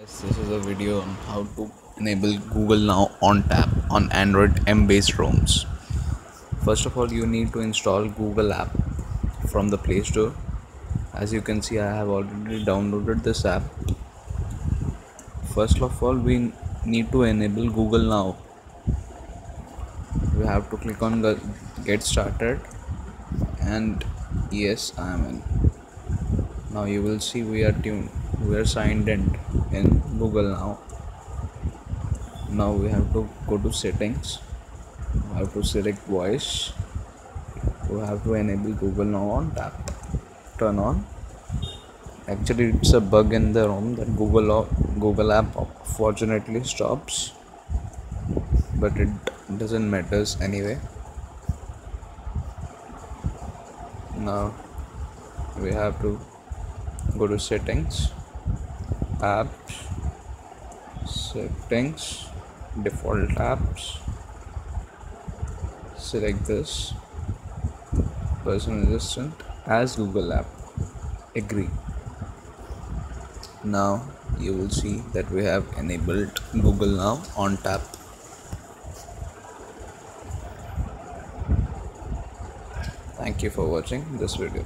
Yes, this is a video on how to enable Google Now on tap on Android M based ROMs. First of all, you need to install Google app from the Play Store. As you can see, I have already downloaded this app. First of all, we need to enable Google Now. We have to click on get started and yes, I am in. Now you will see we are signed in Google Now. Now we have to go to settings. We have to select voice. We have to enable Google Now on tap. Turn on. Actually, it's a bug in the ROM that Google app fortunately stops, but it doesn't matter anyway. Now we have to go to settings, apps, settings, default apps, select this, personal assistant as Google app, agree. Now you will see that we have enabled Google Now on tap. Thank you for watching this video.